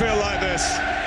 feel like this.